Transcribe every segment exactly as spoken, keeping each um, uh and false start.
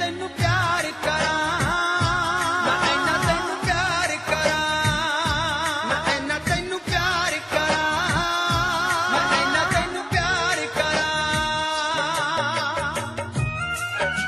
तेनू प्यार करा, मैं इन्ना तेनू प्यार करा, मैं इन्ना तेनू प्यार करा, मैं इन्ना तेनू प्यार करा। मैं तेनू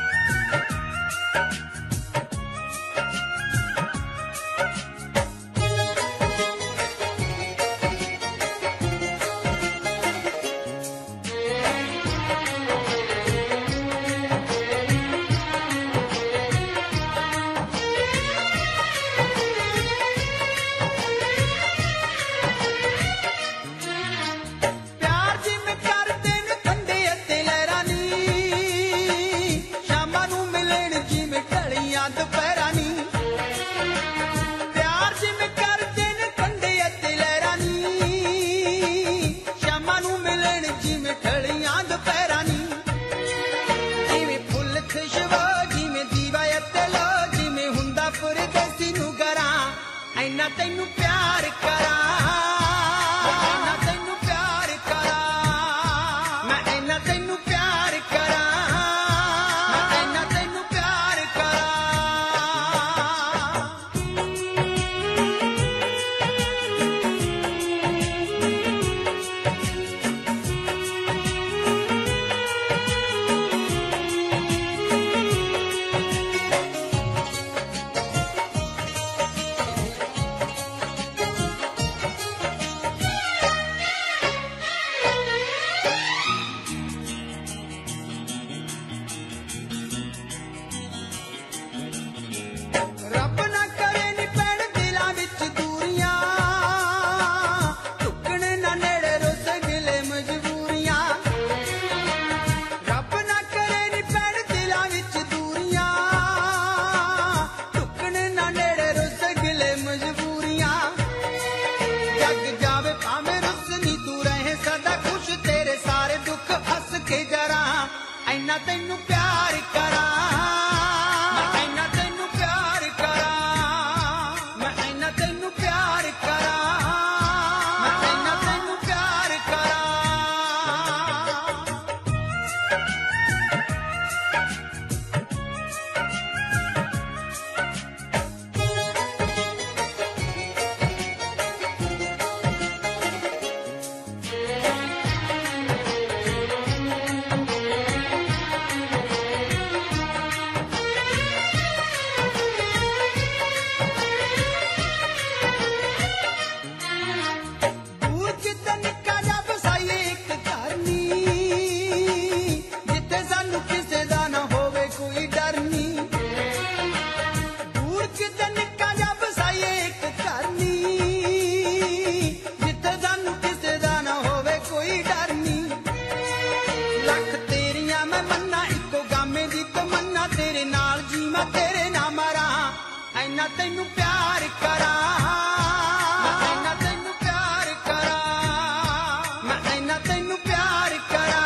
प्यार करा, मैं तेनू प्यार करा, मैं तेनू प्यार करा, मैं तेनू प्यार मैं तेनू प्यार करा, मैं तेनू प्यार करा, मैं तेनू प्यार करा, मैं तेनू प्यार करा। मैं तेनू प्यार करा, मैं तेनू प्यार करा, मैं तेनू प्यार करा, मैं तेनू प्यार करा।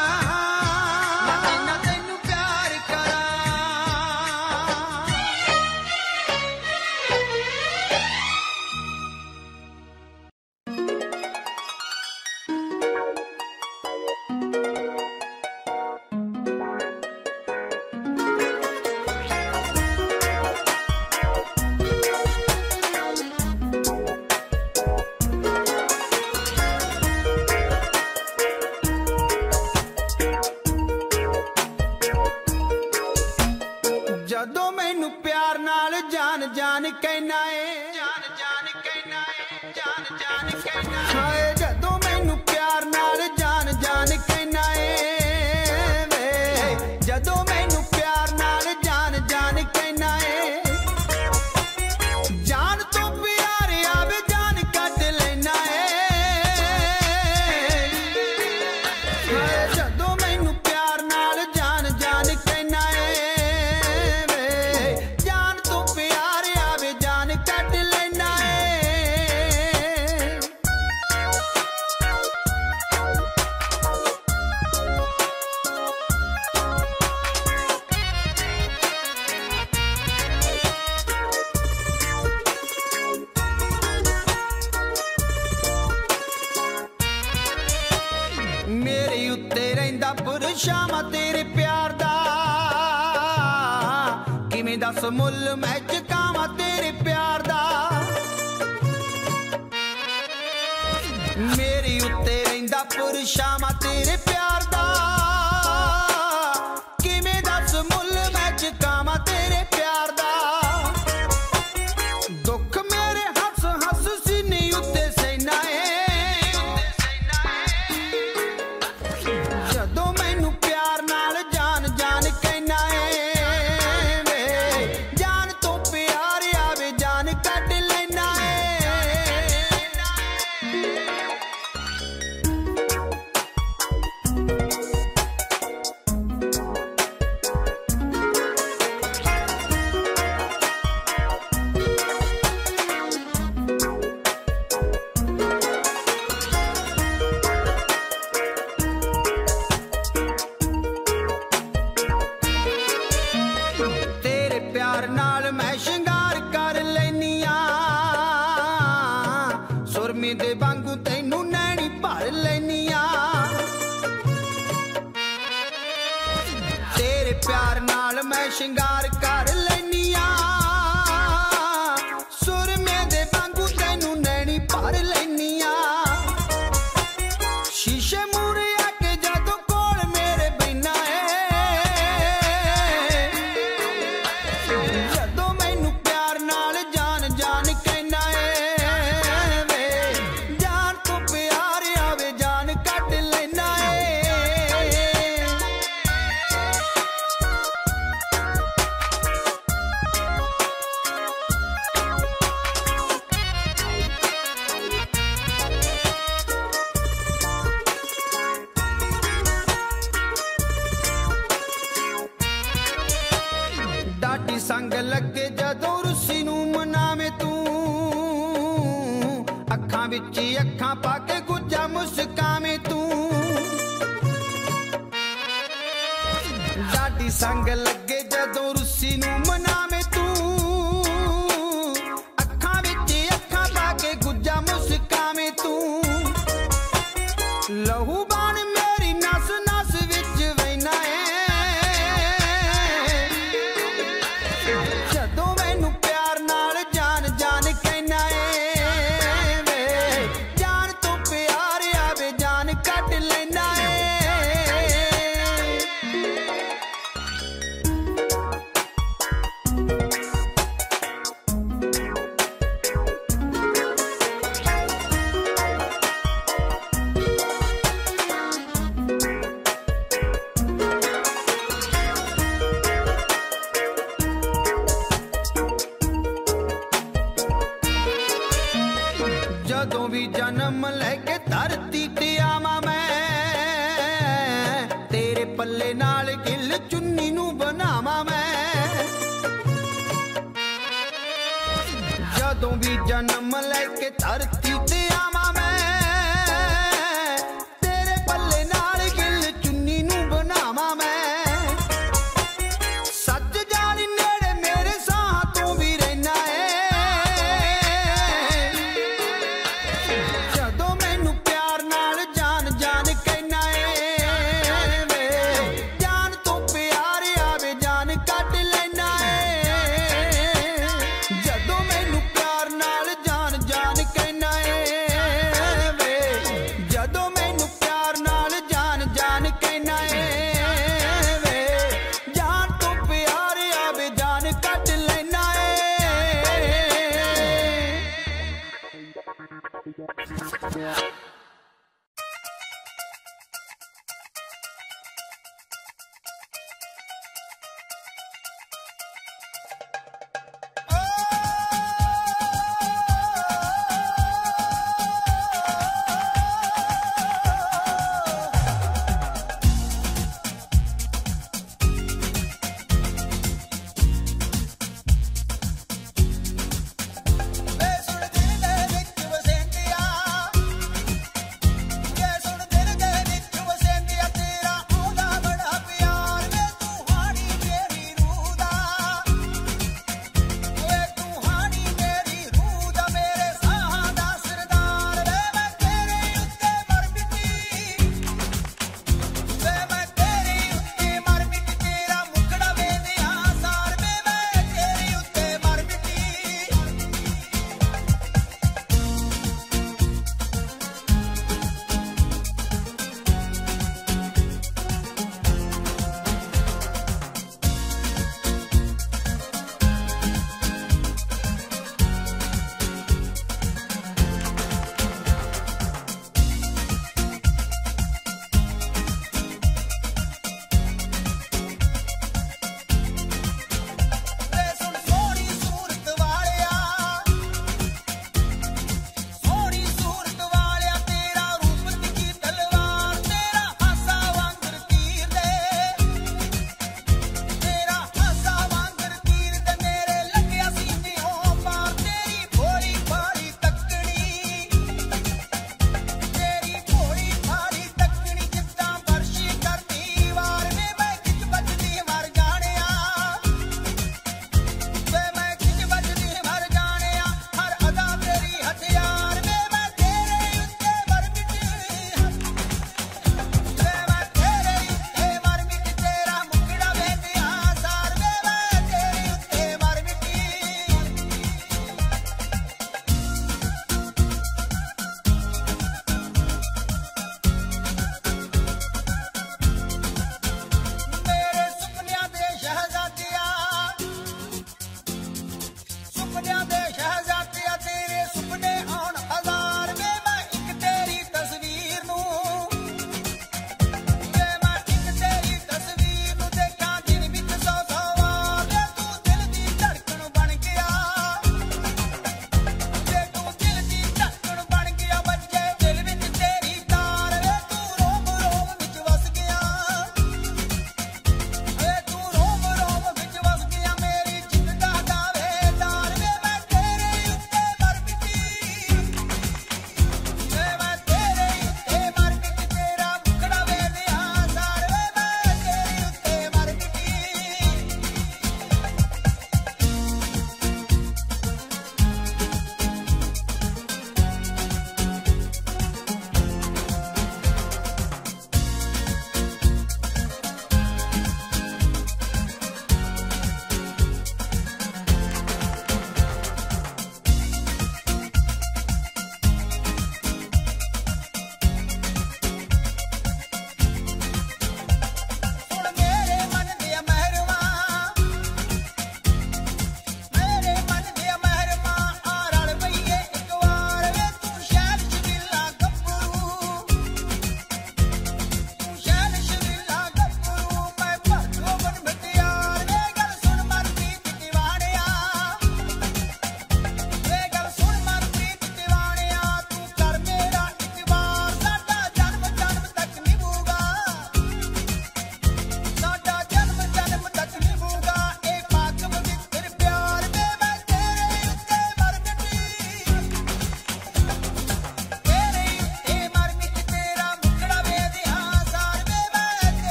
कहना है जान जान कहना है जान जान कहना है जदों मैनू प्यार नाल जान जान कहना है वे जदों मैनू प्यार नाल जान जान कहना है जान तो प्यार आवे जान कट लेना है जदों मैनू प्यार नाल जान जान कहना है मेरे उत्ते रहिंदा परछावां तेरे प्यार दा दस मुल मैं चुकावा तेरे प्यार दा। मेरी उत्ते रहिंदा पुरशावा तेरे प्यार दा। किवें दस मुल मैं चुकावा तेरे प्यार दा। दुख मेरे हस हस सीने उत्ते सहना है। जदों मैनू प्यार नाल जान जान कहना है। मैं शिंगार कर लेनिया सुरमी दे वांगू तैनू नैनी भर लेनिया। तेरे प्यार नाल मैं शिंगार कर लेनिया सुरमे दे वांगू तैनू नैनी भर लेनिया। शीशे मूरे आके जदों कोल मेरे बिना है। डाटी संग लगे जदों रुसी नू मनावे तू अखां विच अखां पाके गुज्जा मुस्कावे तू। डाटी संग लगे जदों रुसी नू मनावे तू अखां विच अखां पाके गुज्जा मुस्कावे तू। लहू बाण मेरी नस नस विच वैना है। जदों भी जन्म लेके धरती ते आवा मैं तेरे पल्ले नाल गिल चुन्नी नू बनावा मैं। जदों भी जन्म लेके धरती ते आवा मैं तेरे पल्ले नाल गिल चुन्नी नू बनावा मैं। सच जानी नेड़े मेरे साह तू भी रहना है। Yeah.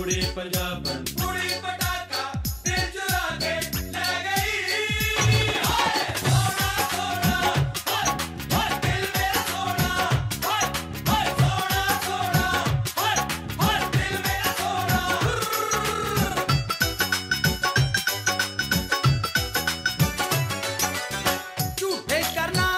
उड़ी पंजाबन उड़ी पटाखा दिल चुरा के ले गई। हाय सोना सोना हाय हाय दिल मेरा सोना हाय हाय सोना सोना हाय हाय दिल मेरा सोना। झूठे करना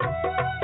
Thank you.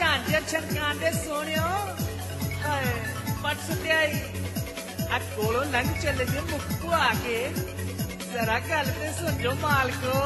झांझर छनकांदे सोनियो पट सुत्याई आ कोलो लंघ चले जो मुक्को आके जरा गल ते सुन जो मालको।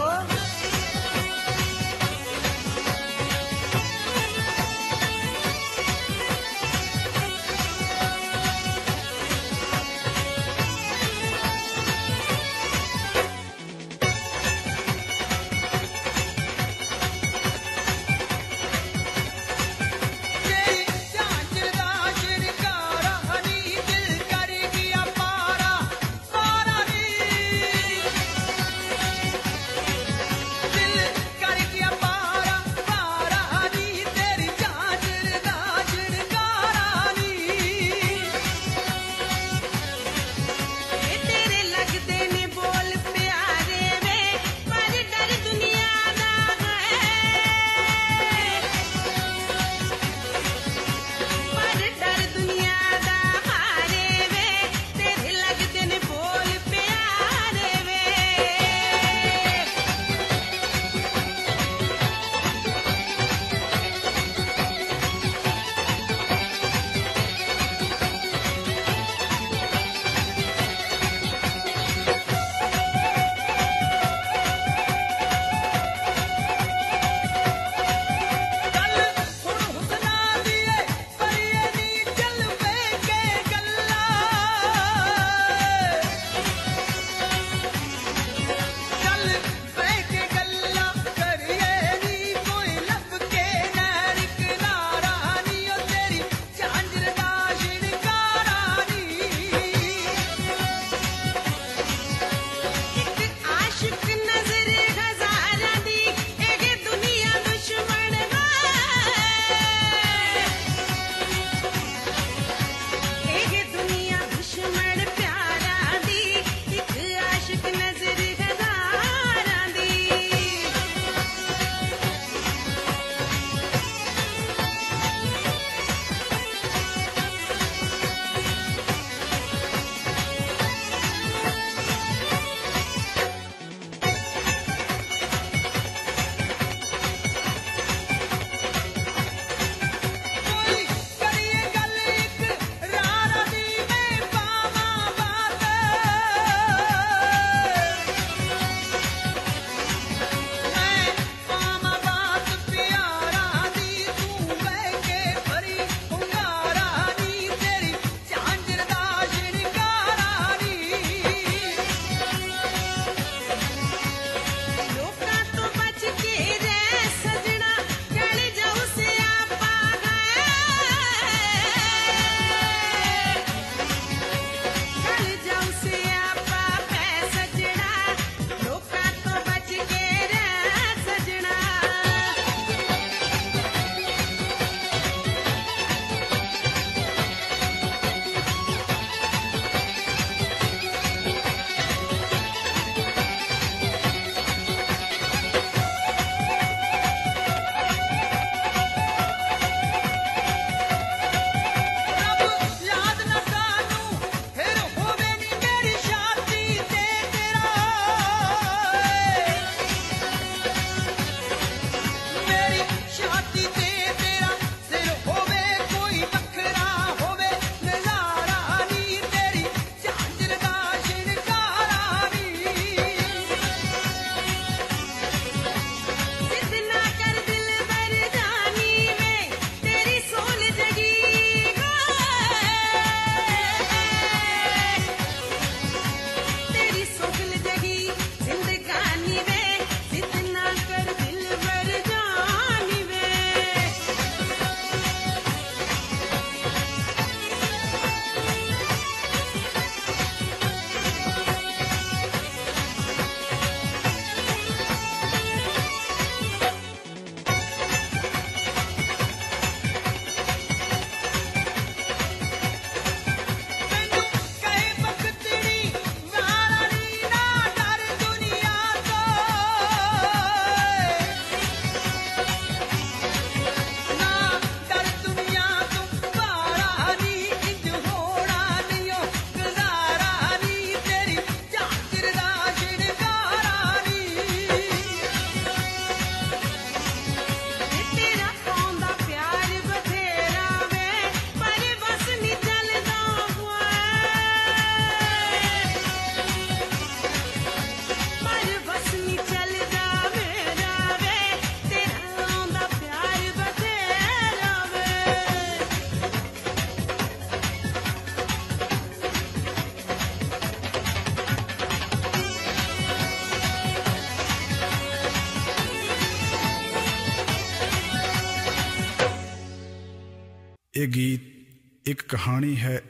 ਇਹ ਗੀਤ ਇੱਕ ਕਹਾਣੀ ਹੈ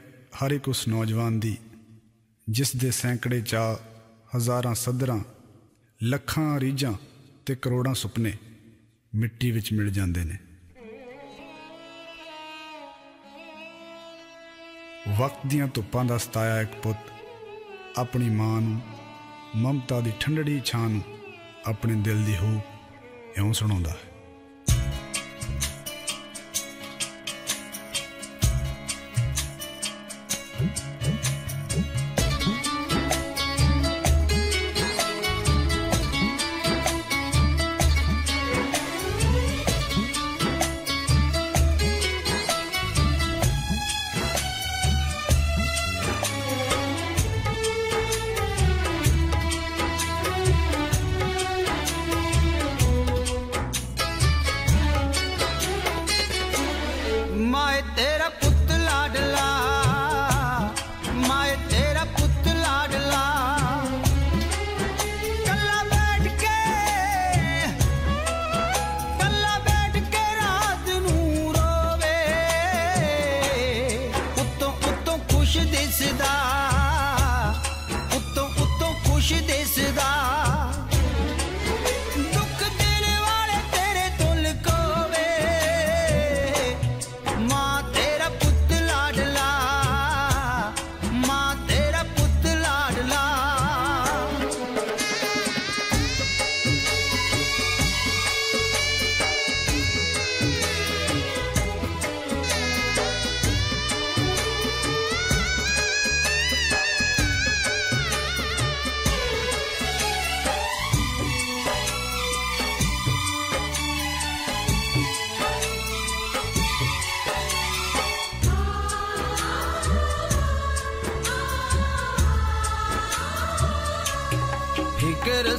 ਹਰ ਇੱਕ ਉਸ ਨੌਜਵਾਨ ਦੀ, ਜਿਸ ਦੇ ਸੈਂਕੜੇ ਚਾਅ, ਹਜ਼ਾਰਾਂ ਸੱਧਰਾਂ, ਲੱਖਾਂ ਰੀਝਾਂ ਤੇ ਕਰੋੜਾਂ ਸੁਪਨੇ ਮਿੱਟੀ ਵਿੱਚ ਮਿਲ ਜਾਂਦੇ ਨੇ। ਵਕਤ ਦੀਆਂ ਧੁੱਪਾਂ ਦਾ ਸਤਾਇਆ ਇੱਕ ਪੁੱਤ ਆਪਣੀ ਮਾਂ ਨੂੰ, ਮਮਤਾ ਦੀ ਠੰਡੜੀ ਛਾਂ ਨੂੰ, ਆਪਣੇ ਦਿਲ ਦੀ ਹੂ ਇਉਂ ਸੁਣਾਉਂਦਾ ਹੈ।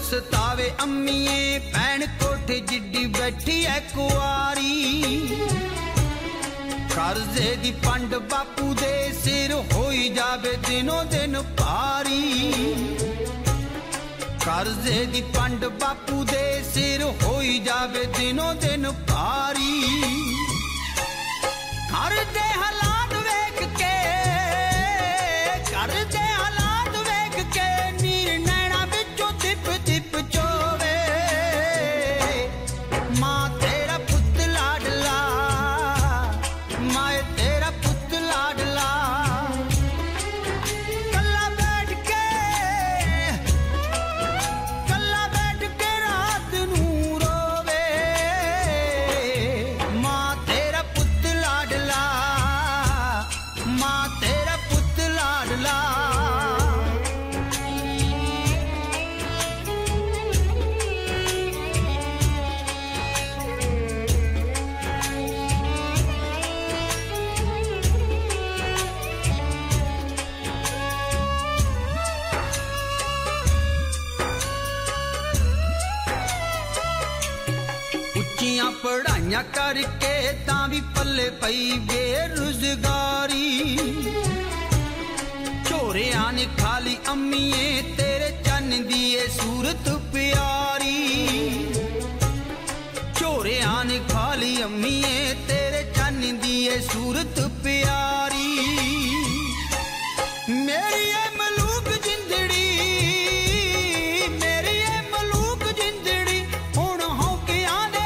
सतावे अम्मीए भैन कोठे जिड्डी बैठी है कुआरी, कर्जे दी पंड बापू दे सिर होई जावे दिनों दिन पारी, कर्जे दी पंड बापू दे सिर होई जावे दिनों दिन पारी। घर दे हालात वेख के, घर दे हालात वेख के नीर नैना ਵਿੱਚੋਂ ਤਿਪ ਤਿਪ ਚੋਵੇ। पढ़ाइया करके तावी पल्ले पई बेरोजगारी, चोरिया ने खाली अम्मीए तेरे चन दिए सूरत प्यारी, चोरिया ने खाली अम्मीए तेरे चन दिए सूरत प्यारी। मेरी मलूक जिंदड़ी, मेरी मलूक जिंदड़ी हुण हौकिया दे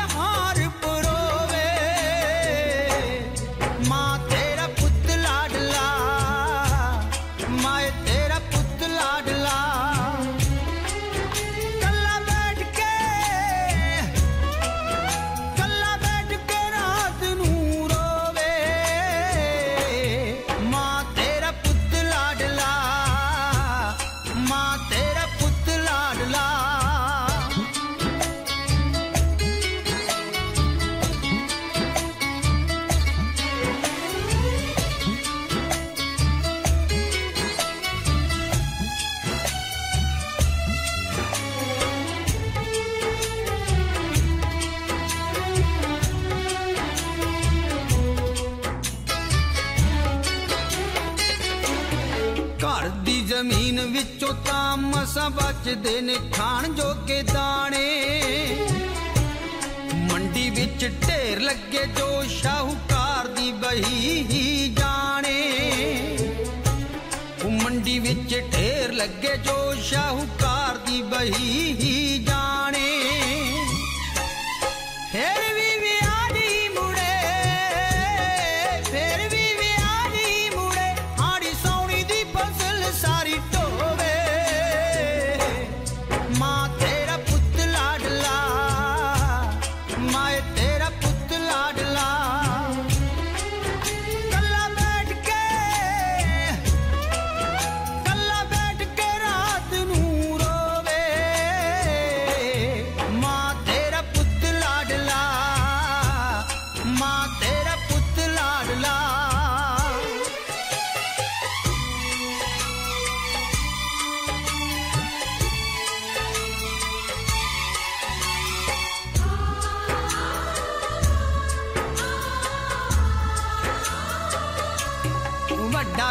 जमीन विचों मसा बचते ने खाण जोगे दाने, मंडी विच ढेर लगे जो शाहूकार दी वही ही जाने। मंडी विच ढेर लगे जो शाहूकार दी वही ही जाने। फिर भी व्याजी मुड़े फिर भी व्याजी मुड़े आड़ी सोनी दी फसल सारी ढोवे। मां तेरा पुत लाडला माए तेरा पुत लाडला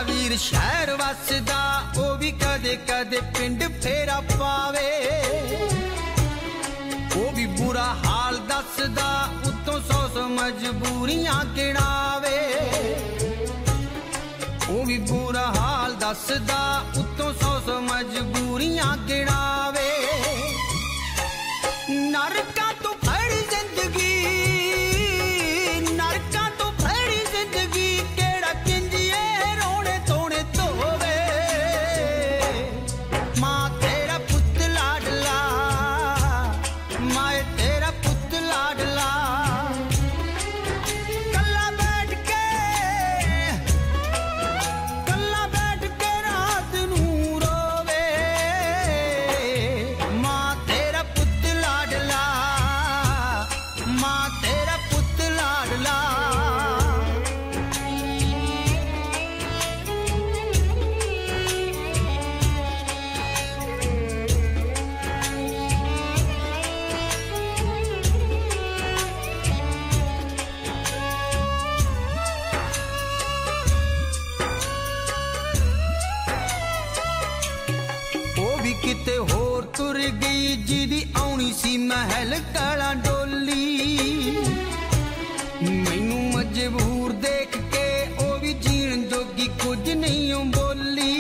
वीर शहर वसदा ओ भी कदे कदे पिंड फेरा पावे। ओ भी बुरा हाल दसदा उत्तों सौ सौ मजबूरियां गिनावे। ओ भी बुरा हाल दसदा उत्तों सौ सौ मजबूरियां गिनावे। नरका तो फड़ी जिंदगी नरका तो फड़ी जिंदगी केड़ा किंजिए रोने तोने धोवे। मां तेरा पुत लाडला माए तेरा पुत लाडला कल्ला बैठ के कल्ला बैठ के रात नूं रोवे। मां तेरा पुत लाडला मां तेरा पुत लाडला। किते होर तुर गई जिदी आउनी सी महल काला डोली। मैनू मजबूर देख के ओ भी जीण जोगी कुछ नहीं बोली।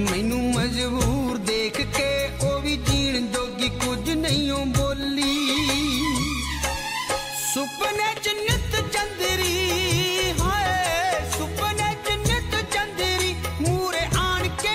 मैनू मजबूर देख के ओ भी जीण जोगी कुछ नहीं बोली। सुपने च नित चंदरी हाय सुपने च नित चंदरी मूरे आन के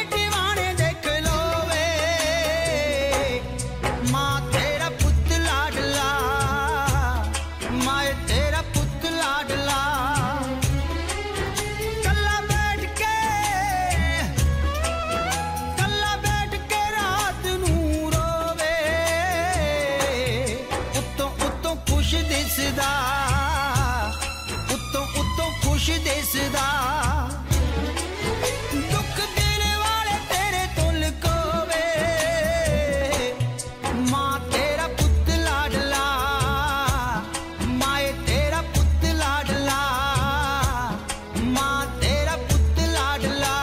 उत्तों उत्तों खुश देसदा दुख देने वाले तेरे तुल कोवे। मां तेरा पुत लाडला माए तेरा पुत लाडला मां तेरा पुत लाडला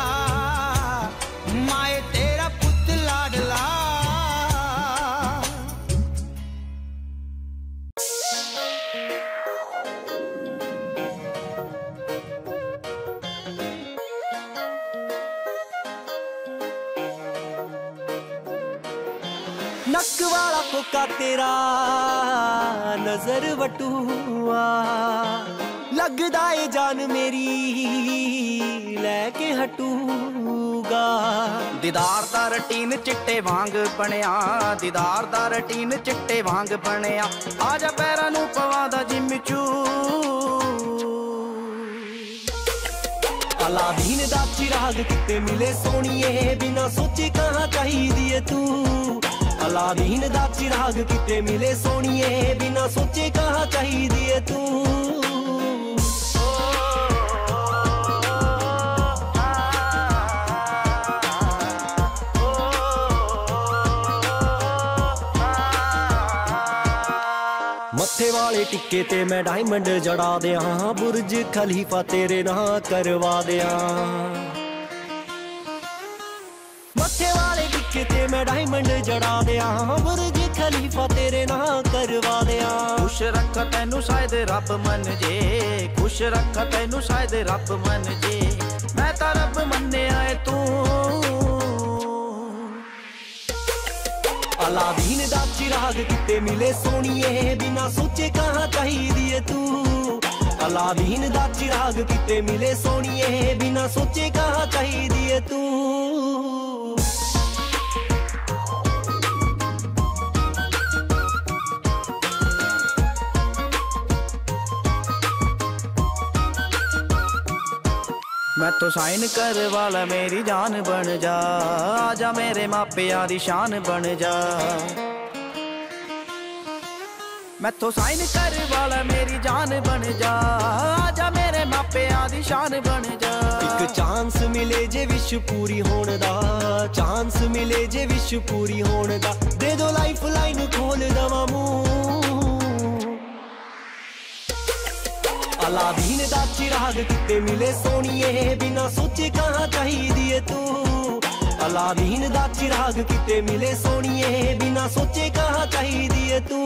माए तेरा पुत लाडला। नक वाला कोका तेरा नजर वटुआ लगदा ए जान मेरी लैके हटूगा। दीदार दा रूटीन चिट्टे वांग बनिया दीदार दा रूटीन चिट्टे वांग बनिया आजा पैरां नूं पवादा जिम्मचू। अलादीन दा चिराग किते मिले सोनिए बिना सोचे कहाँ चाहिदी है तू। अलादीन दा चिराग किते मिले सोनिए बिना सोचे कहाँ चाहिदी है तू। मत्थे वाले टिक्के ते मैं डायमंड जड़ा दिया बुर्ज खलीफा तेरे ना करवा दिया। मत्थे वाले टिक्के ते मैं डायमंड जड़ा दिया बुर्ज खलीफा तेरे ना करवा दिया। खुश रख तेनू शायद रब मन जे, खुश रख तेनू शायद रब मन जे, मैं तां रब मन्ने आए तू। अलादीन दा चिराग किते मिले सोनिए, बिना सोचे कहां चाहिदी है तू। अलादीन दा चिराग किते मिले सोनिए, बिना सोचे कहां चाहिदी है तू। मैं तो साइन कर वाला मेरी जान बन जा, आजा मेरे मापिया दी शान बन जा। मैं तो साइन कर वाला मेरी जान बन जा, आजा मेरे मापिया दी शान बन जा। एक चांस मिले जे विश पूरी होने दा, चांस मिले जे विश पूरी होने दा, दे दो लाइफ लाइन खोल दवा मुंह। अलादीन दा चिराग किते मिले सोनिए, बिना सोचे कहां चाहिदी है तू। अलादीन दा चिराग किते मिले सोनिए, बिना सोचे कहां चाहिदी है तू।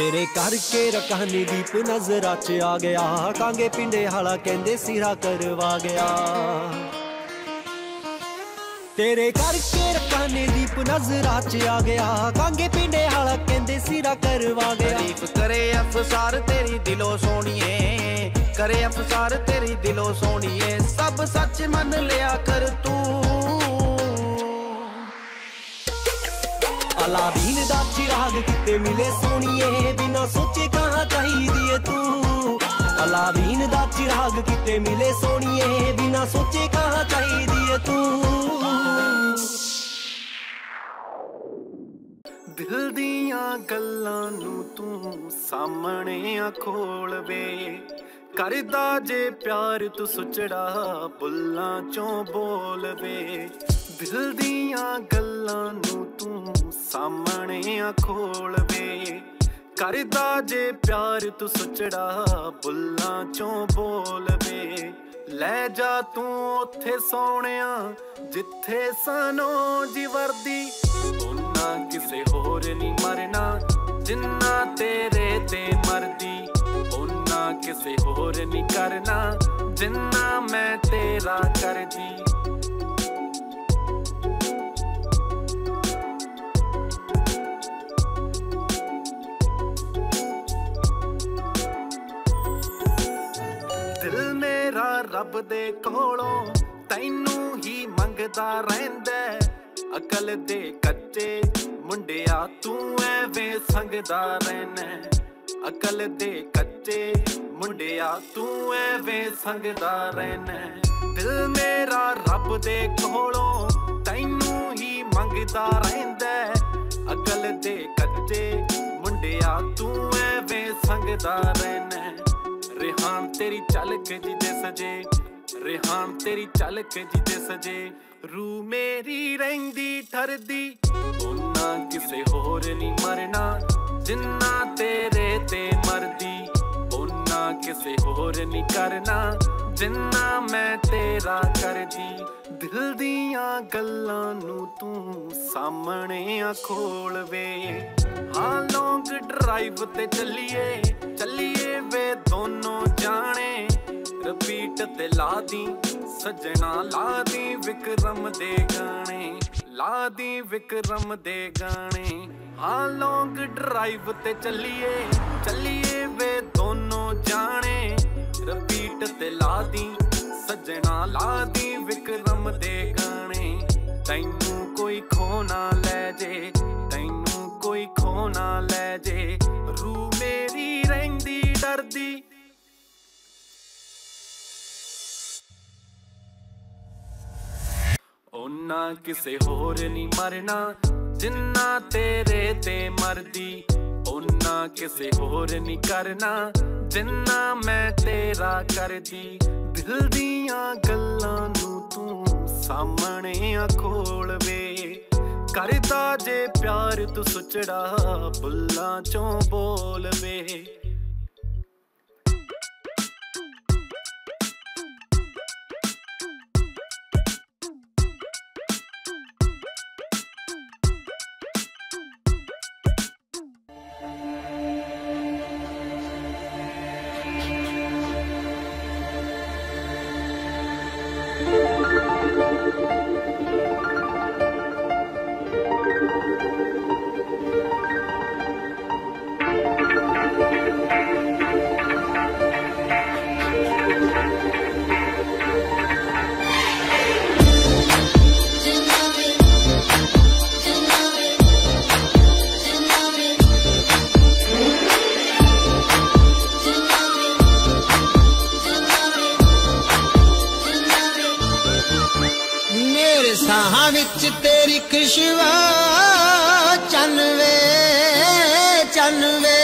तेरे करके रकानी दीप नजरा च आ गया, कांगे पिंडे हाला कहंदे सिरा करवा गया। तेरे करके रकानी दीप नजरा च आ गया, कांगे पिंडे हाला कहंदे सिरा करवा गया। दीप करे अफसार तेरी दिलो सोनिए, करे अफसार तेरी दिलो सोनिए, सब सच मन लिया कर तू। अलादीन दा चिराग किते मिले सोनिए, बिना सोचे कहां चाहिदी है तू। अलादीन दा चिराग किते मिले सोनिए, बिना सोचे कहां चाहिदी है तू। दिल दिया गल्लां नू तू सामने आ खोल वे, करदा जे प्यार तू सुचड़ा बुल्लां चों बोल वे। दिल दिया गल्लां नू तू सामने आ खोल वे, करदा जे प्यार तू सुचड़ा बुल्लां चों बोल वे। ले जा तू उत्थे सोनिया जिथे सानो जी वर्दी, उन्ना किसे होर नहीं मरना जिन्ना तेरे ते मरदी। उन्ना किसे होर नहीं करना जिन्ना मैं तेरा कर दी। रब दे कोलों तैनू ही मंगदा रहिंदा, अकल दे कच्चे मुंडिया तू ऐवें संगदा रहना। अकल दे कच्चे मुंडिया तू ऐवें संगदा रहना। दिल मेरा रब दे कोलों तैनू ही मंगदा रहिंदा, अकल दे कच्चे मुंडिया तू ऐवें संगदा रहना। रेहान तेरी झलक जिदे सजे, रेहान तेरी झलक जिदे सजे, रूह मेरी रहिंदी ठरदी। उन्ना किसे होर नहीं मरना जिन्ना तेरे ते मरदी। उन्ना किसे होर नहीं करना जिन्ना मैं तेरा कर दी। दिल दिया गल्लां नू तू सामने आ खोल वे, हाँ लॉन्ग ड्राइव ते चलिए, चलिए वे दोनों जाने। रिपीट ते ला दी सजना, ला दी विक्रम दे गाने, ला दी विक्रम दे गाने। हाँ लॉन्ग ड्राइव ते चलिए, चलिए वे दोनों जाने। रिपीट ते ला दी सजना, ला दी विक्रम दे गाने। तैनू कोई खोना ले जे, तैनू कोई खोना ले जे, रूह मेरी रहिंदी डरदी। उन्ना किसे होर नहीं मरना जिन्ना तेरे ते मरदी। उन्ना किसे होर नहीं करना जिन्ना मैं तेरा कर दी। दिल दिया गल्लां नू तू सामने आ खोल वे, करदा जे प्यार तू सुचड़ा बुल्लां चों बोल वे। विच तेरी खुशबू चन वे चन वे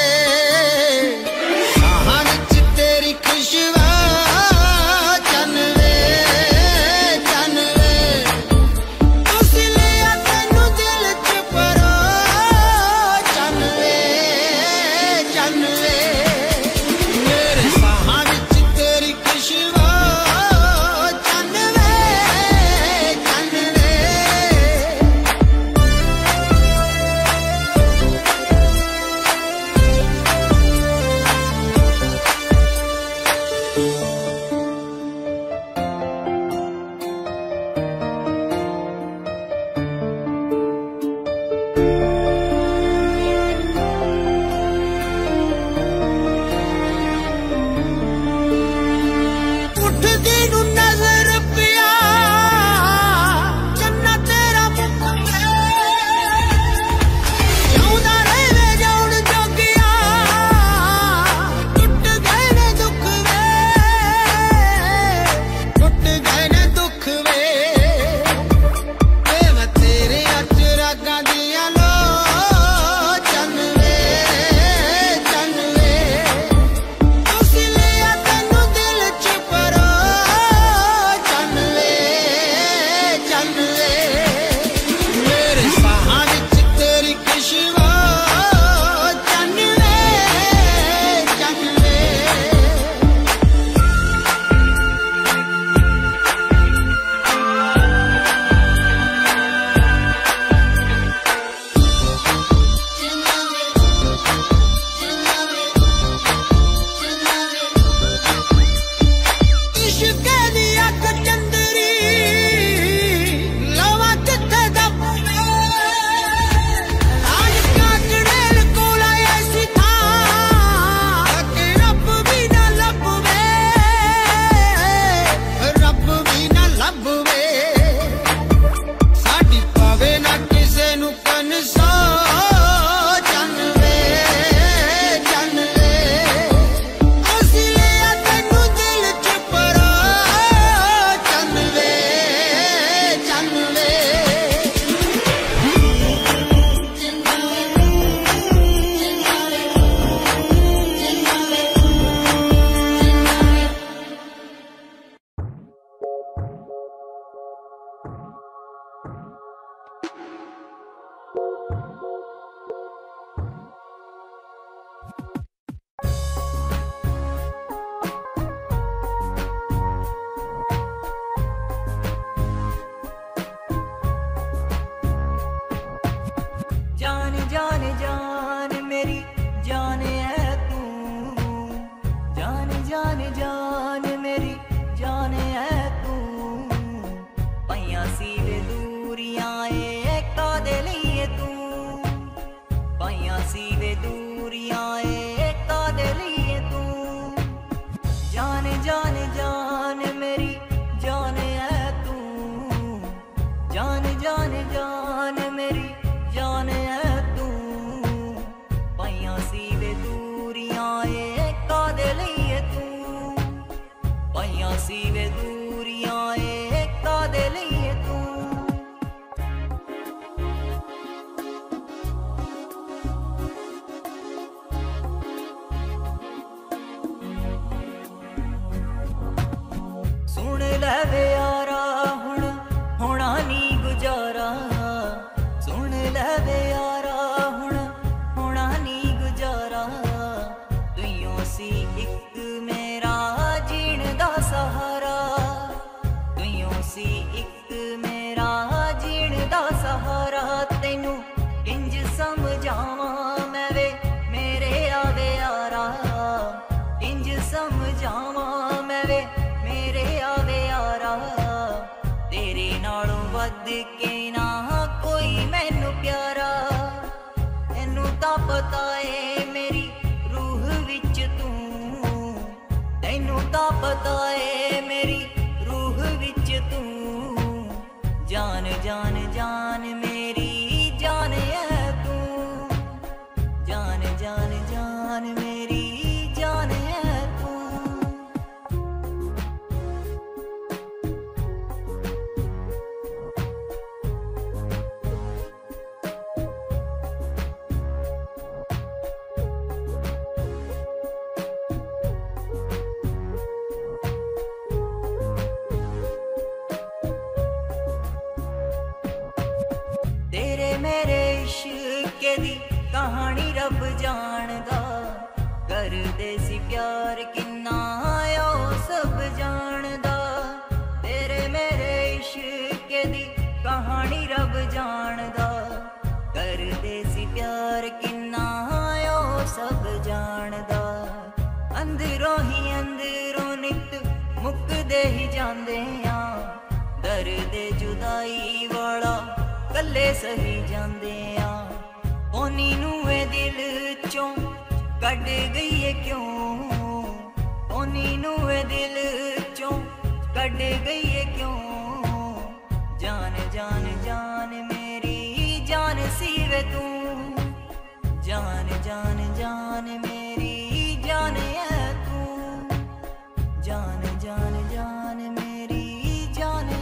कहानी रब जानदा, कर दे सी प्यार किन्ना आया सब जानदा। तेरे मेरे इश्क दी कहानी रब जानदा, कर दे सी प्यार किन्ना आया सब जानदा। अंदरों ही अंदरों नित मुक दे ही जांदे आ, दर्द जुदाई वाला कल्ले सही जांदे आ। ओनी नूए दिल चों कट गई है क्यों, ओनी नूए दिल चों कट गई है क्यों। जान जान जान मेरी जान सीवे तू, जान जान जान मेरी जान है तू। जान जान जान मेरी जान है तू।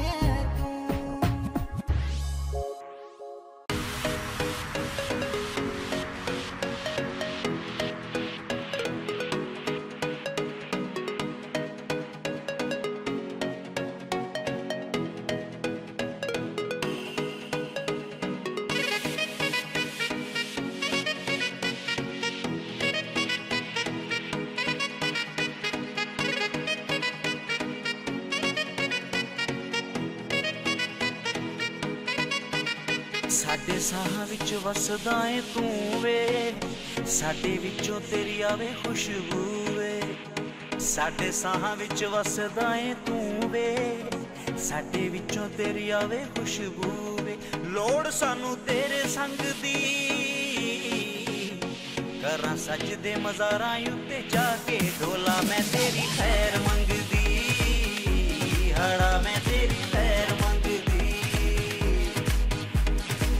साडे साह विच वसदा है तू वे, साडे विचों तेरी आवे खुशबू वे। साडे साह विच वसदा है तू वे, साडे विचों तेरी आवे खुशबू वे। लोड़ सानू तेरे संग दी, करां सजदे मज़ारां उत्ते जाके डोला। मैं तेरी खैर मंगदी हड़ा, मैं तेरी खैर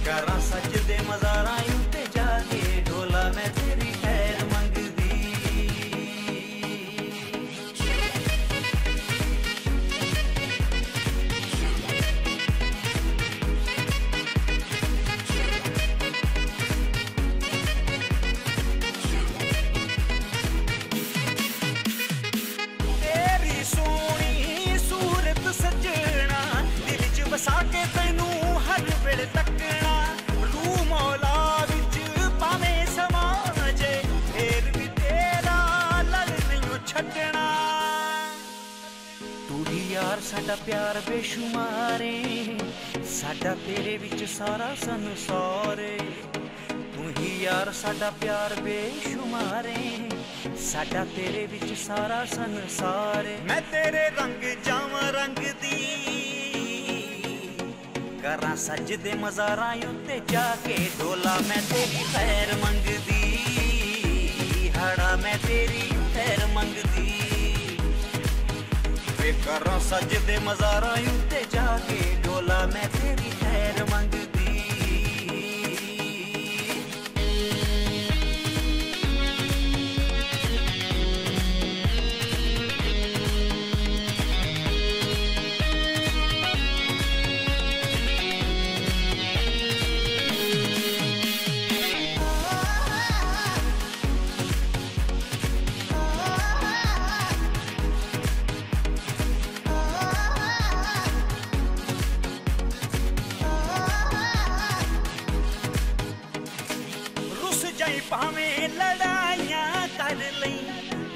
करा सजदे मज़ारां उत्ते जाके डोला। मैं तेरी खैर मंगदी। तेरी सोहनी सूरत सजना, दिल च बसा के तैनू हर वेले तक यार। साडा प्यार बेशुमारे, साडा तेरे विच सारा संसारे। तू ही यार साडा प्यार बेशुमारे, साडा तेरे विच सारा संसारे। मैं तेरे रंग जावां रंग दी, करां सजदे मज़ारां उत्ते जाके डोला। मैं तेरी खैर मंगदी हड़ा, मैं तेरी खैर मंगदी। करा सजदे मज़ारां उत्ते जाके डोला। मैं तेरी खैर मंगदी।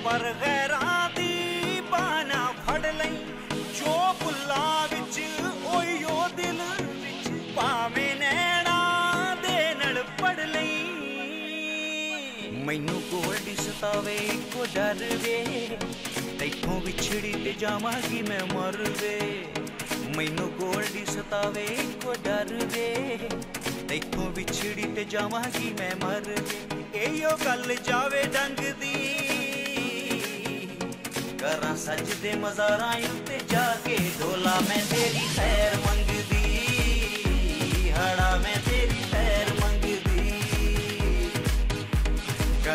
पर गैरां दी बहाना फड़ लई, जो भुल्ला विच ओयो दिल विच भावें नैणां दे नाल पड़ लई। मैनू कोई सतावे इको डर वे, तैथों विछड़ी ते जावांगी मैं मर वे। मैनू कोई सतावे इको डर वे, तैथों विछड़ी ते जावांगी मैं मर वे। इहो गल जावे डंग दी, करां सजदे मज़ारां उत्ते जाके डोला। मैं तेरी खैर मंगदी हड़ा, मैं तेरी खैर मंगदी।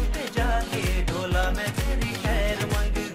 उत्ते जाके डोला। मैं तेरी खैर मंगदी।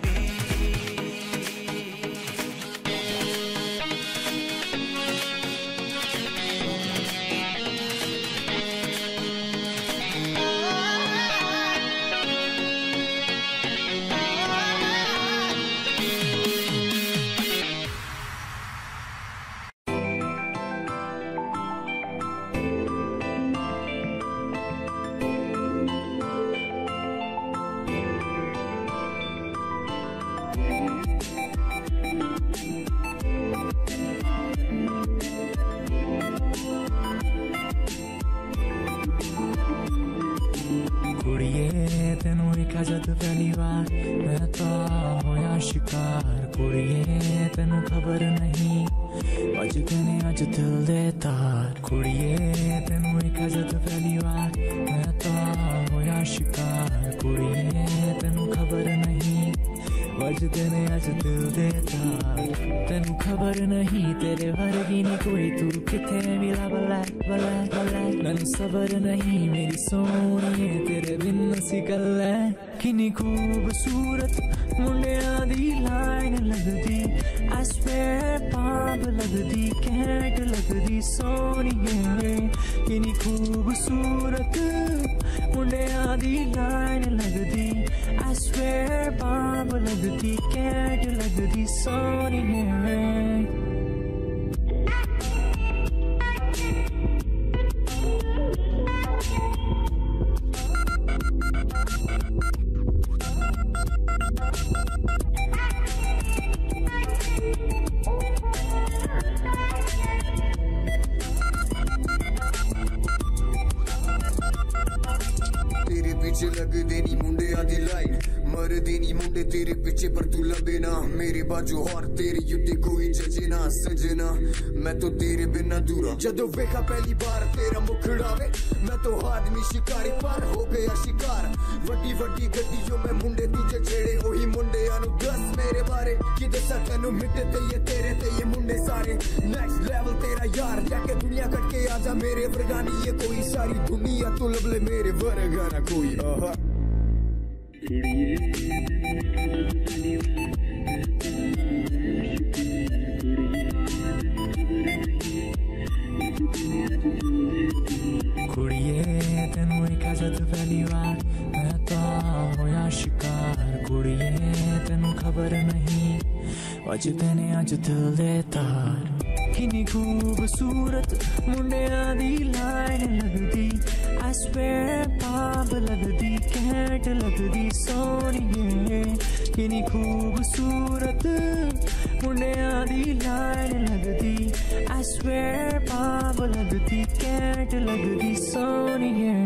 का शिकार कुड़िए तेन खबर नहीं अज तेने अज दिल दे तार कुड़िए तेन एक जद पहली बार मैं तो होया शिकार कुड़िए तेन खबर नहीं अज तेने अज दिल दे तार तेन खबर नहीं तेरे वर्गी नहीं कोई तू कितने मिला बलैक बलैक बलैक नन सबर नहीं मेरी सोनी तेरे बिन नसी कर ले किन्नी खूबसूरत मुंडिया दी लाइन लगदी I swear पाप लगदी कैट लगदी सोनिए किन्नी खूबसूरत मुंडिया दी लाइन लगदी I swear पाप लगदी कैट लगदी सोनिए। लग देनी मुंडे आधी लाइन मर देनी मुंडे तेरे पीछे पर तू लबे ना मेरे बाजू और तेरी युद्धि कोई जजे ना सजना मैं तो तेरे बिना दूरा जदों वेखा पहली बार तेरा मुखड़ा वे मैं तो आदमी शिकारी पार हो गया शिकार वड्डी वड्डी गड्डियों में मुंडे तुझे छेड़े ओही मुंडे अनु दस मेरे बारे कि दसा तेन मिटे ते ये तेरे ते ये मुंडे सारे नेक्स्ट लेवल तेरा यार जाके दुनिया कट के आजा मेरे वर्गानी ये कोई सारी दुनिया तो लबले मेरे वर्गाना कोई आहा कुड़िए तेनू एक जद पहली बार मैं तो होया शिकार कुड़िए तेनू खबर नहीं अज तेने अज दिल दे तार किन्नी खूबसूरत मुंडिया दी लाइन लगदी I swear पाप लगदी कैट लगदी सोनिए किन्नी खूबसूरत मुंडिया दी लाइन लगदी I swear पाप लगदी कैट लगदी सोनिए।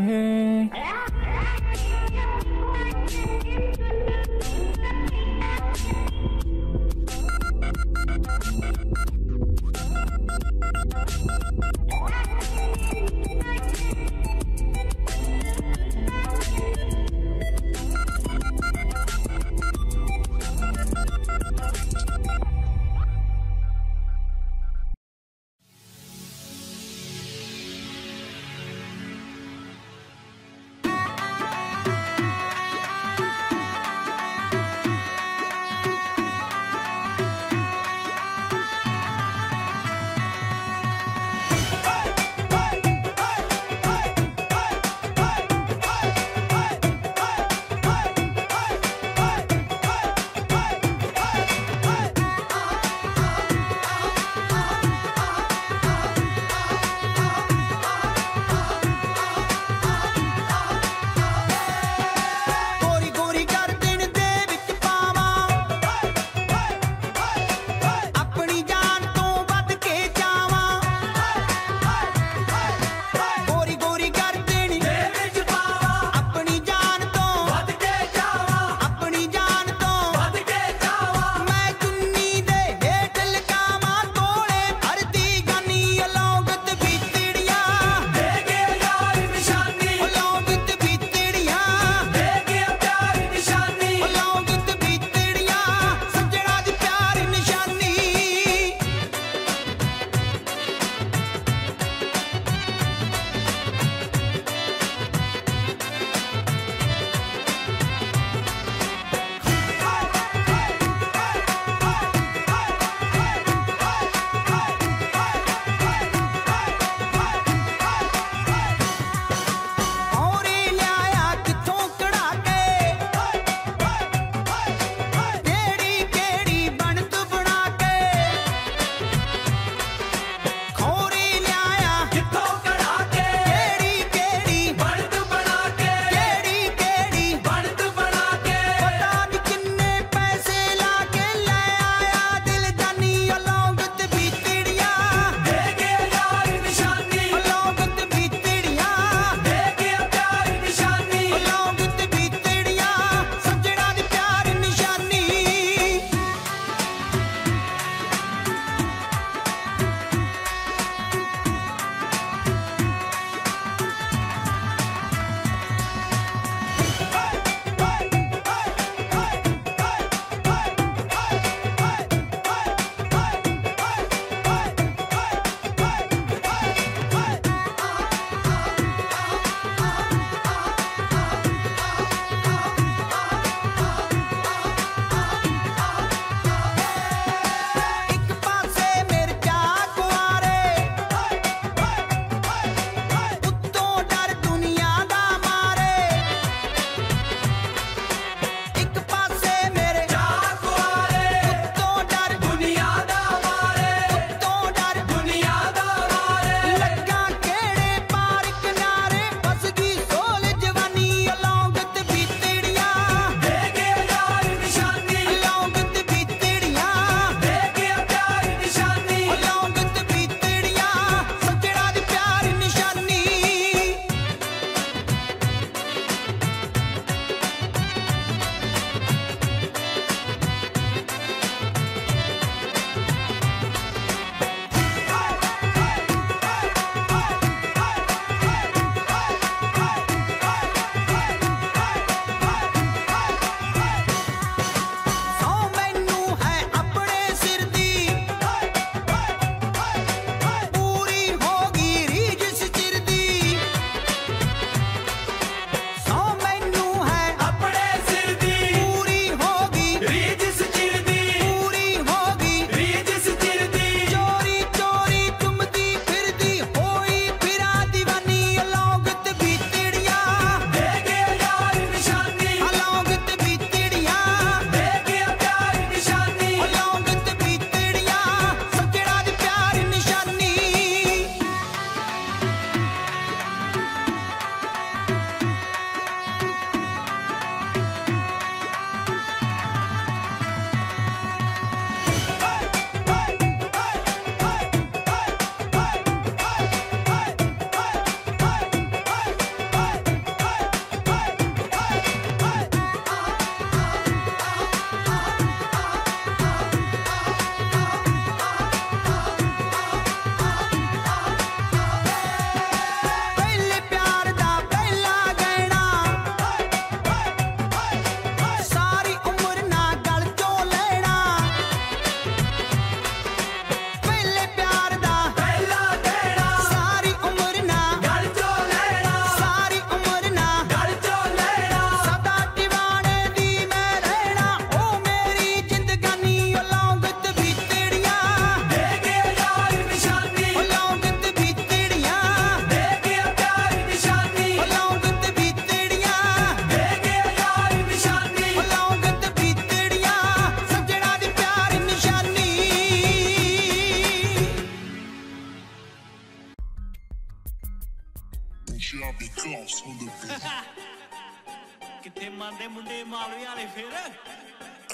कितने मारने मुंडे मावली आले फिर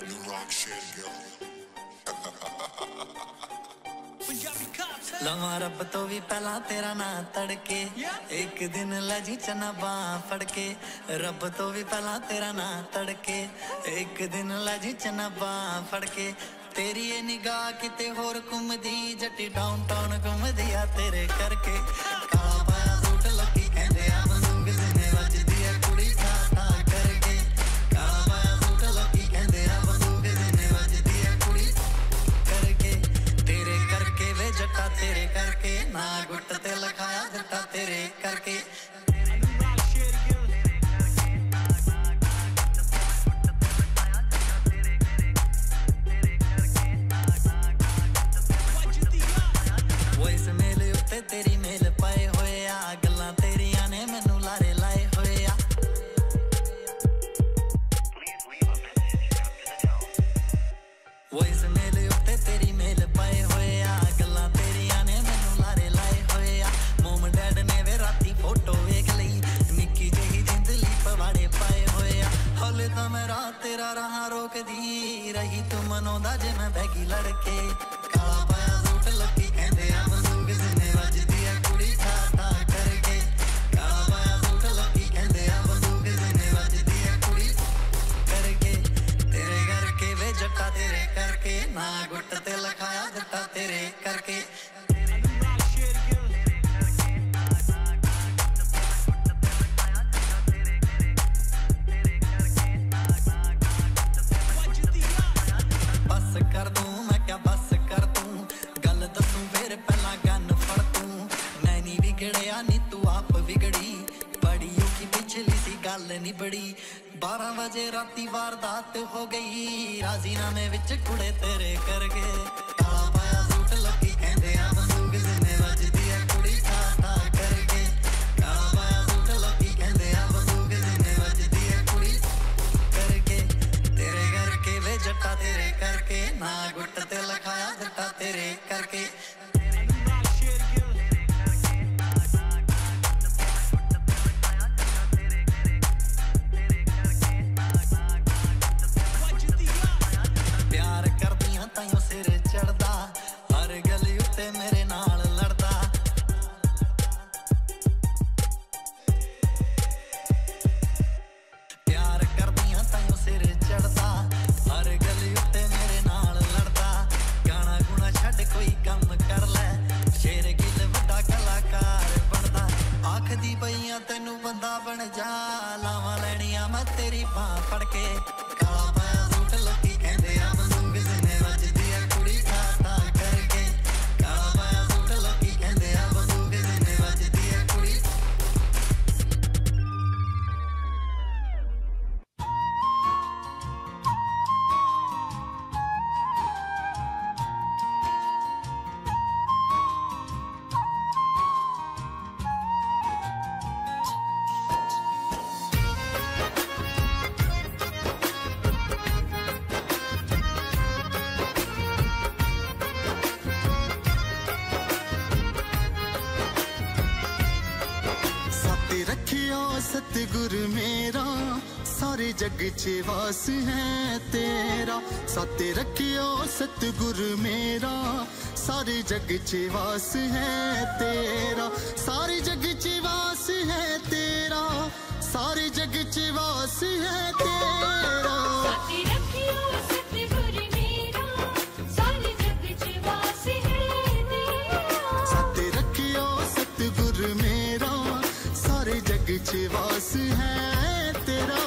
you rock shit girl लवा रब तो भी पहला तेरा ना तड़के एक दिन लजी चना बां फड़के रब तो भी पहला तेरा ना तड़के एक दिन लजी चना बां फड़के तेरी ये निगाह किते होर घूमदी जटी डाउन टाउन घूमदी आ तेरे करके काला पाया सूट लगी कहंदे आ बंदूक जिने वजदी आ कुड़ी था करके काला पाया सूट लगी कहंदे आ बंदूक जिने वजदी आ कुड़ी करके तेरे करके वे जटा तेरे करके ना गुट ते लखाया जटा तेरे करके तेरी मेल पाए होए आ गल्ला तेरिया ने मैनू लारे लाए होए आ वॉइस मेल उत्ते तेरी मेल पाए होए आ गल्ला तेरिया ने मैनू लारे लाए होए आ मोम डैड ने वे राती फोटो वेख लई निक्की जेही जिंदली पवाड़े पाए होए आ हले तां मैं राह तेरा राह रोक दी रही तू मनों दा जे मैं बैगी लड़के काला पाया सूट लगी कहंदे आ बंदूक जिने वजदी आ कुड़ी था था करके काला पाया सूट लगी कहंदे आ बंदूक जिने वजदी आ कुड़ी करके तेरे करके वे जट्टा तेरे करके ना गुट ते लखाया जट्टा तेरे करके नी तू आप बिगड़ी बड़ी की पिछली सी गल नहीं बड़ी बारह बजे राती वारदात हो गई राजीनामे विच कुड़े तेरे करके काला पाया सूट लगी कहंदे आ बंदूक जिने वजदी आ कुड़ी था था करके काला पाया सूट लगी कहंदे आ बंदूक जिने वजदी आ कुड़ी करके तेरे करके वे जट्टा तेरे करके ना गुट ते लखाया जट्टा तेरे करके वास है तेरा साथे रखियो सतगुरु मेरा सारे जग च वास है तेरा सारे जग च वास है तेरा सारे जग च वास है तेरा साथे रखियो सतगुरु मेरा सारे जग च वास है तेरा साथे रखियो सतगुरु मेरा सारे जग च वास है तेरा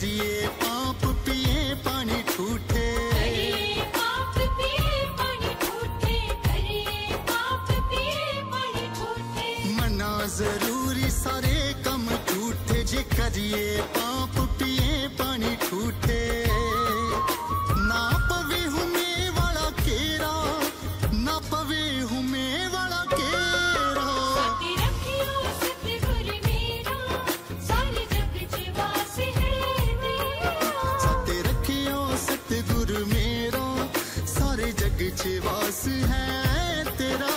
करिए पाप पिए पानी ठूठे, मना जरूरी सारे कम झूठे जे करिए पाप पिए पानी ठूठे। ना पवे हुमे वाला केरा, ना पवे हुमे वाला केरा, सत्य रखियो सतगुर मेरा, सारे जग च वास है तेरा।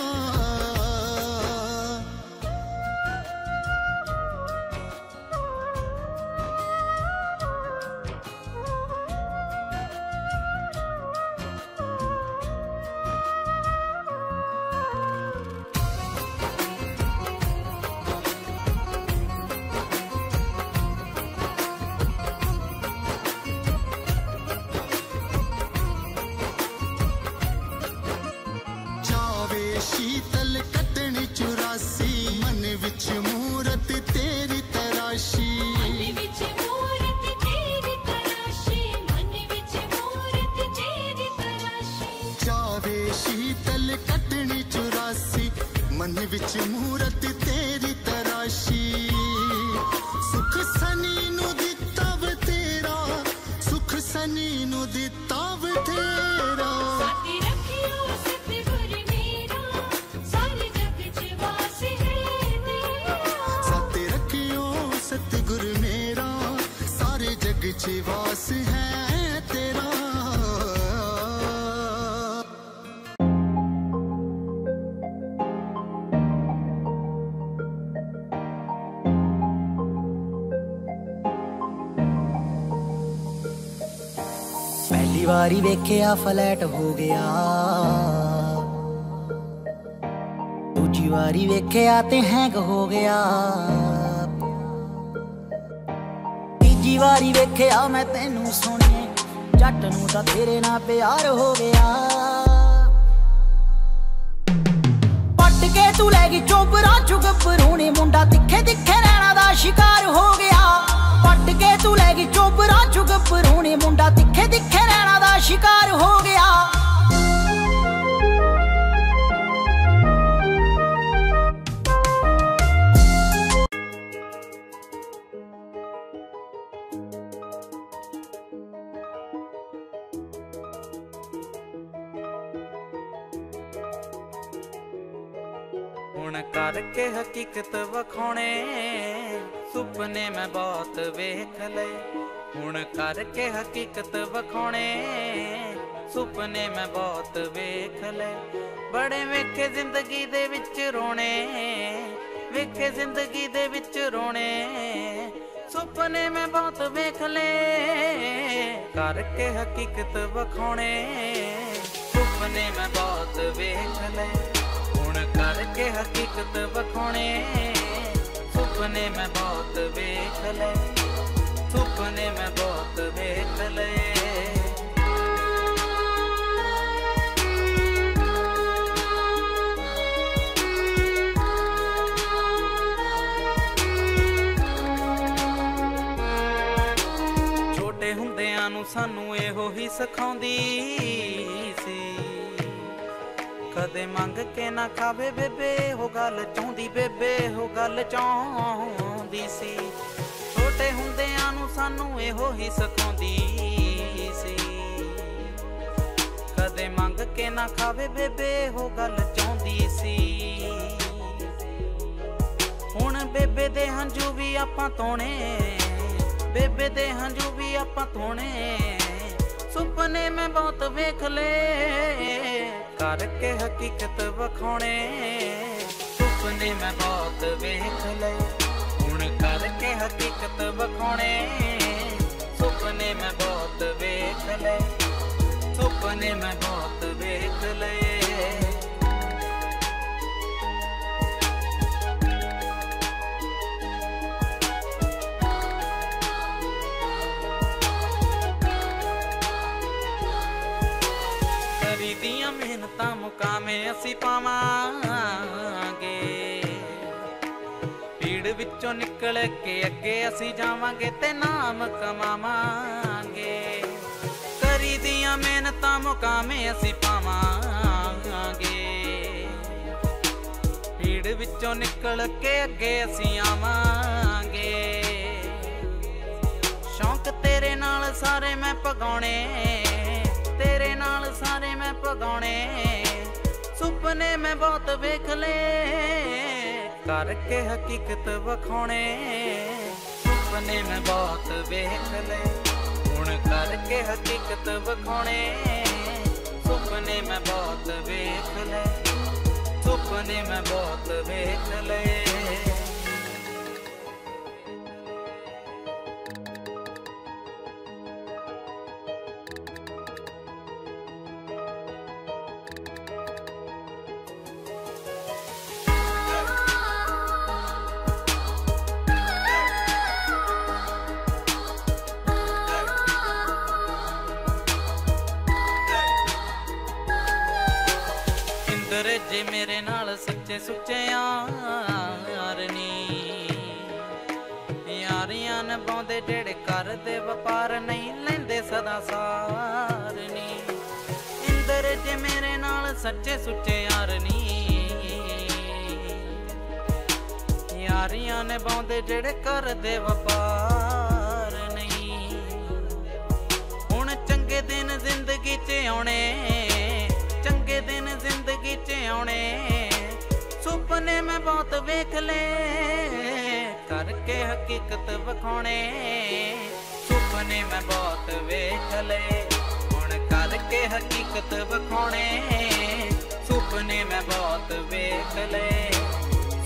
शीतल कतनी चुरासी, मन विच मूरत तेरी तराशी, जावे शीतल कतनी चुरासी, मन विच मूरत तेरी तराशी। सुख सनी नु दित्ता वे तेरा, सुख सनी नु दित्ता वे तेरा, सतगुरु मेरा, सारे जग च वास है तेरा। पहली बारी वेख्या फ्लैट हो गया, दूजी बारी वेख्या ते हैंग हो गया, तीजी वारी वेख्या मैं तेनू सोनिए, जट नू तां तेरे नाल प्यार हो गया। पट के तू लै गई चोबरा चुग परूनी, मुंडा तिखे तिखे नैना दा शिकार हो गया। पट के तू लै गई चोबरा चुग परूनी, मुंडा तिखे तिखे नैना दा शिकार हो गया। करके हकीकत वखाने सुपने मैं बहुत वेख ले, हुण करके हकीकत वखाने सुपने मैं बहुत वेख ले। बड़े वेखे जिंदगी दे विच रोने, वेखे जिंदगी दे विच रोने, सुपने मैं बहुत वेख ले। करके हकीकत वखाने सुपने मैं बहुत वेख ले, करके हकीकत बखोने सुपने में बहुत वेख ले, सुपने में बहुत वेख ले। छोटे हुंदियां नूं सानू इहो ही सिखाउंदी सी, कदे मंग के ना खावे बेबे हो गल चाहुंदी, बेबे हो गल चाहुंदी सी। छोटे हुंदियां नूं सानू इहो ही सिखाउंदी सी, कदे मंग के ना खावे बेबे हो गल चाहुंदी सी। हुण बेबे दे हंझू भी आपां धोने, बेबे दे हंझू भी आपां धोने, सुपने में बहुत वेख ले। करके हकीकत वखाने सुपने में बहुत वेख ले, हुण करके हकीकत वखाने सुपने में बहुत वेख ले, सुपने में बहुत वेख ले। मुकामे असी पावांगे, पीड़ भीड़ विचों निकल के अगे असी जावांगे ते नाम कमावांगे। करी दियां मेहनतां मुकामे असी पावांगे। भीड़ विचों निकल के अगे असी आवांगे। शौक तेरे नाल सारे मैं पगाने, तेरे नाल सारे मैं पगाने। सुपने मैं बहुत वेख ले, करके हकीकत वखाने। सुपने मैं बहुत वेख ले, हुण करके हकीकत वखाने। सुपने मैं बहुत वेख ले, सुपने मैं बहुत वेख ले। जे मेरे नाल सच्चे सुच्चे यार नी, यारियां निभाउंदे जेड़े करदे वपार नहीं लैंदे सदा सार नी। इंदर जे मेरे नाल सच्चे सुच्चे यार नी, यारियां निभाउंदे जेड़े करदे वपार नहीं। हुण चंगे दिन जिंदगी च आउणे, चंगे दिन जिंदगी च आने। सुपने मैं बहुत वेख ले, करके हकीकत वखाने। सुपने मैं बहुत वेख ले, हुण करके हकीकत वखाने। सुपने मैं बहुत वेख ले,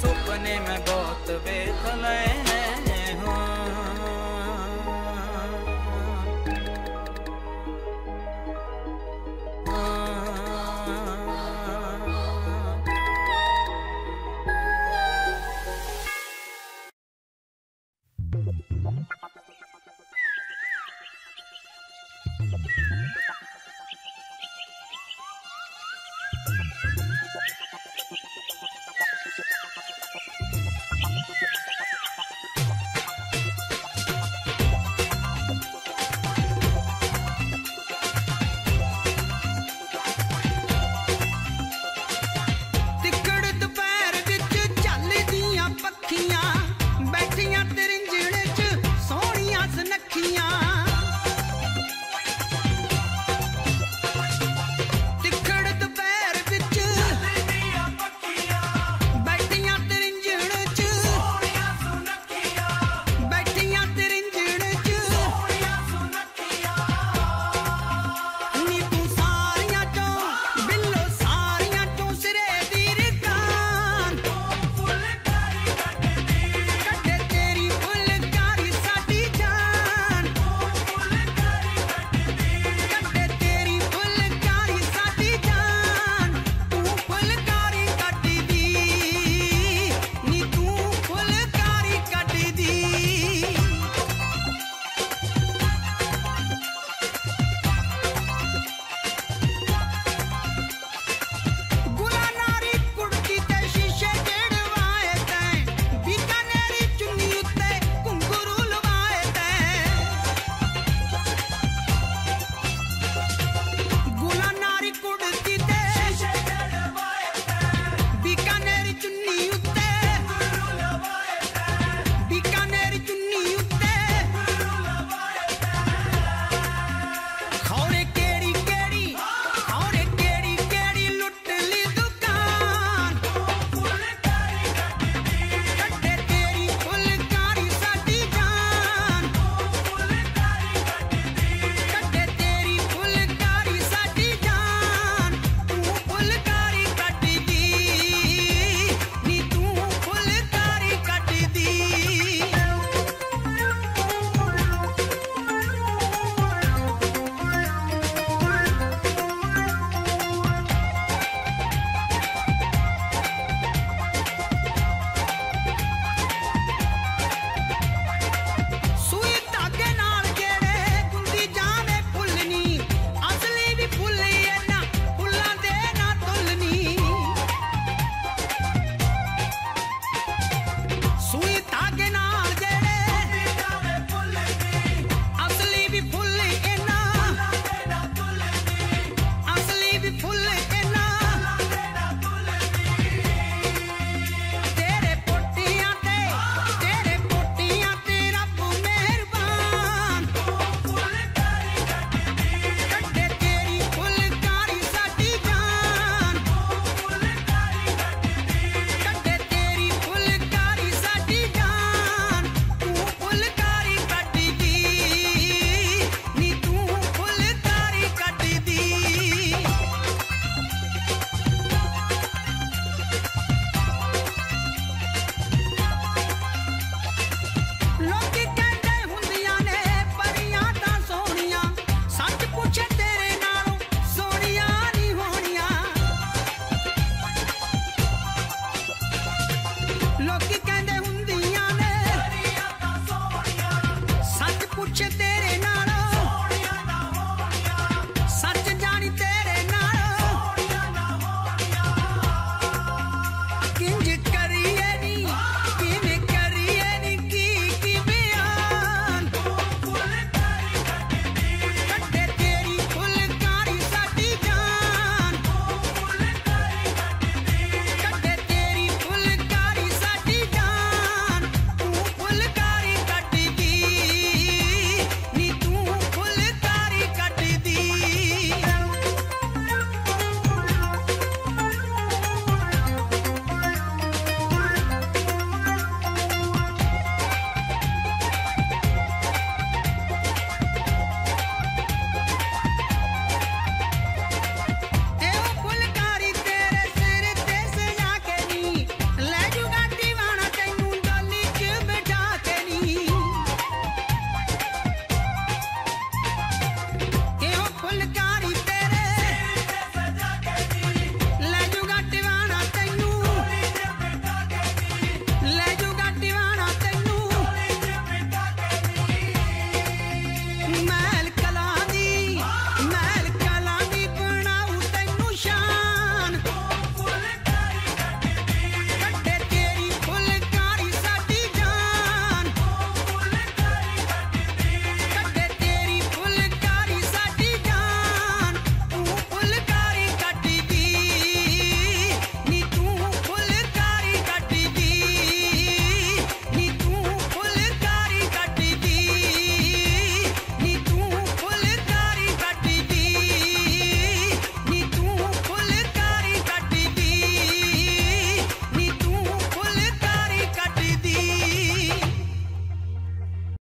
सुपने मैं बहुत वेख ले।